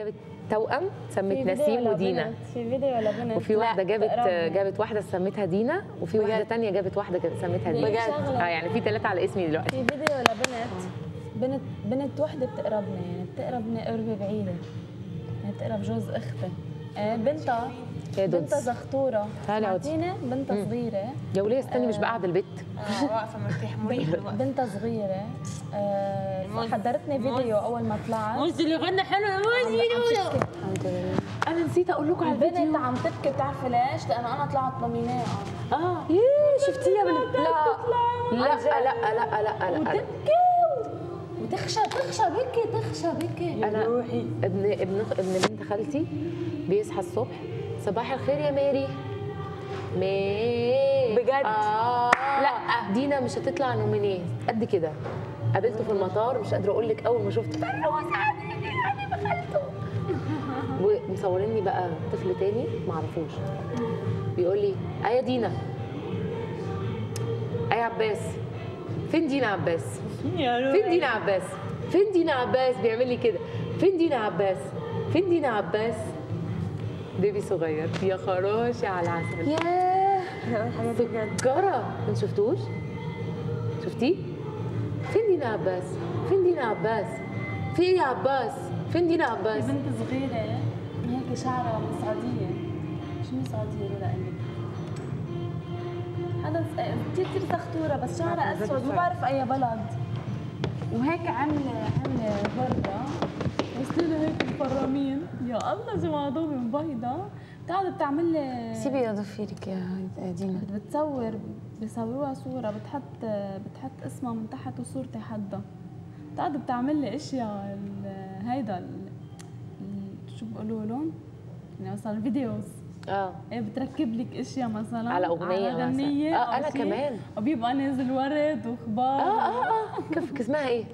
واحده جابت توأم سمت نسيم ودينا، في فيديو ولا بنت، وفي واحده جابت واحده سمتها دينا، وفي واحده ثانيه جابت واحده سمتها دينا بجد. يعني في ثلاثه على اسمي دلوقتي. في فيديو ولا بنت واحده بتقربنا، يعني بتقربنا قرب بعيده، يعني بتقرب جوز اختها، بنتها زخطوره عارفينها، بنتها صغيره يا وليه، استني مش بقعد البيت واقفه مرتاحه مريحه، بنتها صغيره حضرتني فيديو اول ما طلعت، موز اللي غنى حلو، موز انا نسيت اقول لكم على الفيديو. البنت عم تبكي، بتعرفي ليش؟ لانه انا طلعت ضميناها. ييه شفتيها من لا لا لا لا لا وتبكي تخشى بكي. انا روحي ابن بنت خالتي بيصحى الصبح، صباح الخير يا ماري بجد. لا دينا مش هتطلع نومينيه قد كده. قابلته في المطار، مش قادره اقول لك اول ما شفته فرق وسعدني يعني بخالته. ومصوريني بقى طفل تاني ما اعرفوش، بيقول لي ايه دينا، ايه عباس، فين دينا عباس؟ فين دينا عباس؟ فين دينا عباس؟ بيعمل لي كده، فين دينا عباس؟ فين دينا عباس؟ بيبي صغير يا خراشي على العسل. ياه سكرة، ما شفتوش؟ شفتيه؟ فين دينا عباس؟ فين دينا عباس؟ في ايه يا عباس؟ فين دينا عباس؟ بنت صغيرة هيك شعرها مصعدية، شو مصعدية لا انا كثير زخطوره بس شعرها اسود، ما بعرف اي بلد، وهيك عامله برا وصلنا هيك الفرامين، يا الله جماعه ضومي بيضه، قاعده بتعمل لي سيبي يا ضفيرك يا دينا، بتصور بيصوروها صوره، بتحط اسمها من تحت وصورتي حدها، قاعده بتعمل لي اشياء هيدا شو بيقولوا لهم؟ يعني مثلا فيديوز بتركب لك اشياء مثلا على اغنيه، على غنيه مثلا. انا كمان، وبيبقى نازل ورد وخبار. كيف اسمها ايه؟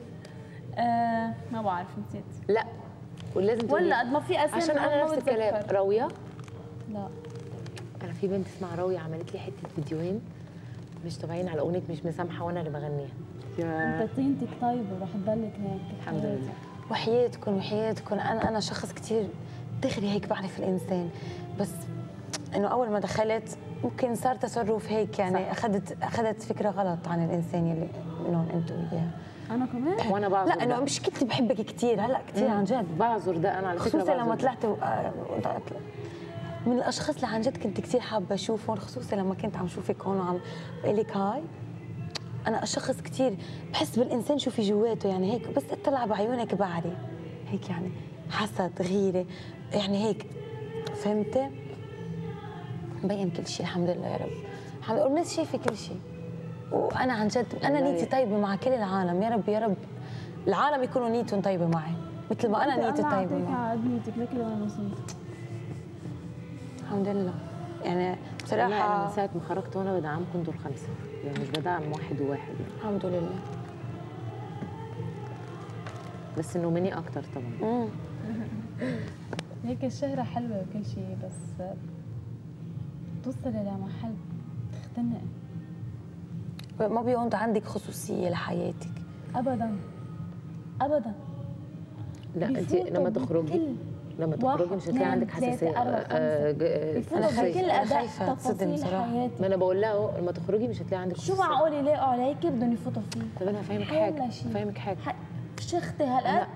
ما بعرف نسيت. لا ولازم تقولي ولا قد ما في اسامي عشان انا نفس الكلام. راويه؟ لا انا في بنت اسمها راويه عملت لي حته فيديوهين مش طبيعيين على اغنيه مش مسامحه وانا اللي بغنيها. انت طينتك طيبه ورح تضلك هيك الحمد لله. وحياتكم انا شخص كثير دغري هيك بعرف الانسان، بس انه اول ما دخلت ممكن صار تصرف هيك، يعني اخذت فكره غلط عن الانسان يلي انه انتم وياه. انا كمان وانا بعذر، لا انه مش كنت بحبك كثير، هلا كثير عن جد بعذر. ده انا على فكره خصوصا لما طلعت من الاشخاص اللي عن جد كنت كثير حابه اشوفهم، خصوصا لما كنت عم شوفك هون وعم بقول لك هاي. انا شخص كثير بحس بالانسان شو في جواته، يعني هيك بس اطلع بعيونك بعرف هيك، يعني حسد، غيره، يعني هيك فهمتي؟ مبين كل شيء الحمد لله يا رب، عم بقول الناس شايفه كل شيء، وانا عن جد انا نيتي طيبه مع كل العالم. يا رب يا رب العالم يكونوا نيتهم طيبه معي مثل ما انا نيتي طيبه معي. الحمد لله، يعني بصراحه انا من ساعه ما خرجت وانا بدعمكم انتوا الخمسه، يعني مش بدعم واحد وواحد يعني. الحمد لله، بس انه مني اكتر طبعا. هيك الشهرة حلوة وكل شيء، بس توصلي لمحل تختنقي، ما بيكون عندك خصوصية لحياتك أبدا أبدا. لا أنت لما تخرجي مش هتلاقي عندك حساسية. أنا كل أداء تفاصيل حياتك، ما أنا بقول له لما تخرجي مش هتلاقي عندك خصوصية. شو معقول يلاقوا عليكي بدهم يفوتوا فيك؟ طب أنا هفهمك حاجة شختي هلا،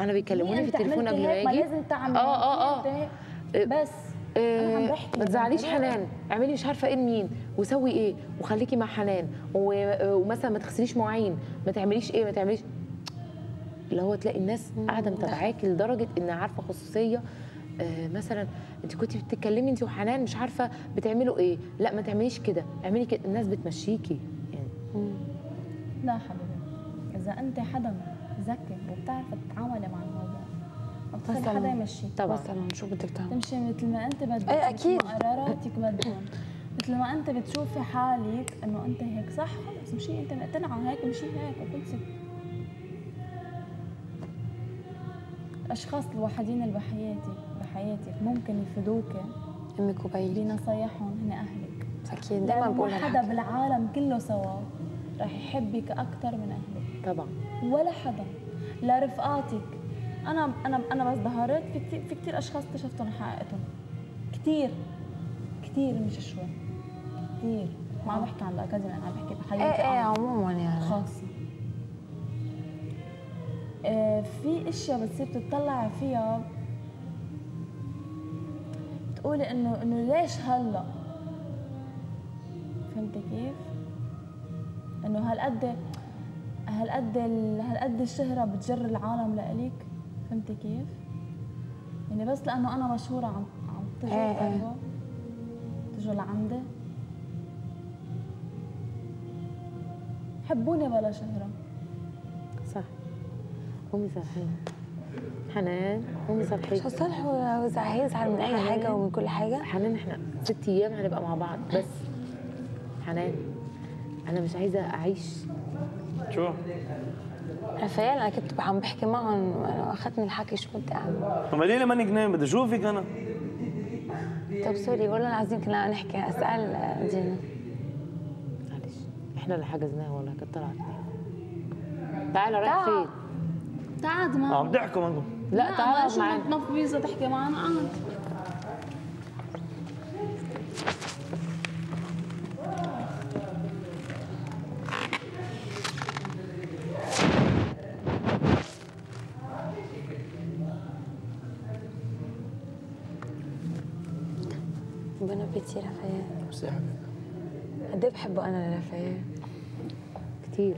انا بيكلموني في التليفون قبل ما اجي. ما لازم تعمل بس انا عم بحكي ما تزعليش حنان، اعملي مش عارفه ايه مين، وسوي ايه، وخليكي مع حنان، ومثلا ما تغسليش مواعين، ما تعمليش ايه، ما تعمليش اللي هو تلاقي الناس قاعده متابعاكي لدرجه انها عارفه خصوصيه. مثلا انت كنت بتتكلمي انت وحنان مش عارفه بتعملوا ايه، لا ما تعمليش كده، اعملي كده، الناس بتمشيكي يعني. لا حبيبي، اذا انت حدا ذكي وبتعرف تتعاملي مع الموضوع ما بتخلي حدا يمشي. طبعا شو بدك تعمل؟ تمشي مثل ما انت بدك، ايه اكيد قراراتك بدهم مثل ما انت بتشوفي حالك انه انت هيك صح، خلص مشي انت مقتنعه هيك، مشي هيك وخلصت. الاشخاص الوحيدين اللي بحياتك ممكن يفيدوكي امك وبيك بنصايحهم هن اهلك. اكيد دائما بقول حدا بالعالم كله سوا رح يحبك اكثر من اهلك. طبعا ولا حدا، لا رفقاتك، انا ما ازدهرت في كثير اشخاص اكتشفتهم حقيقتهم كثير مش شوي كثير. ما عم بحكي عن الاكاديمي، انا عم بحكي بحياتي عموما يعني خاصه. في اشياء بتصير بتطلعي فيها بتقولي انه ليش هلا؟ فهمتي كيف؟ انه هالقد الشهرة بتجر العالم لإليك، فهمتي كيف؟ يعني بس لأنه أنا مشهورة عم تجوا لعندي، حبوني بلا شهرة. صح. قومي صحي حنان، قومي صحي. مش هصلحوا وإذا هيزعل من أي حاجة ومن كل حاجة. حنان إحنا 6 أيام هنبقى مع بعض بس. حنان أنا مش عايزة أعيش. شو؟ رفايل انا كنت عم بحكي معهم واخذتني الحكي شو بدي اعمل؟ طب ليه مانك نايم؟ بدي اشوفك انا. طب سوري والله العظيم كنا نحكي اسال دينا. معلش احنا اللي حجزناها والله كانت طلعت. تعالى رايح فين؟ تعال معنا. عم بضحكوا منكم. لا تعال معنا. شو تنفيذة تحكي معنا قعد. بون ابيتي رفايل. ميرسي يا حبيبي. قد ايه بحبه انا لرفايل؟ كتير.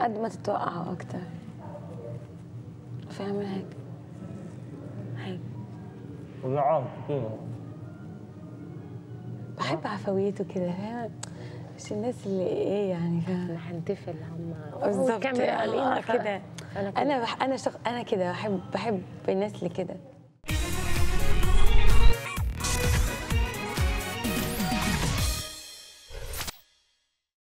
قد ما تتوقعوا اكتر. رفايل اعمل هيك. هيك. نعم كتير. بحب عفويته كده، فاهم؟ مش الناس اللي ايه يعني، فاهم؟ هنتفل هم بالظبط كده. انا كده انا كده بحب الناس اللي كده.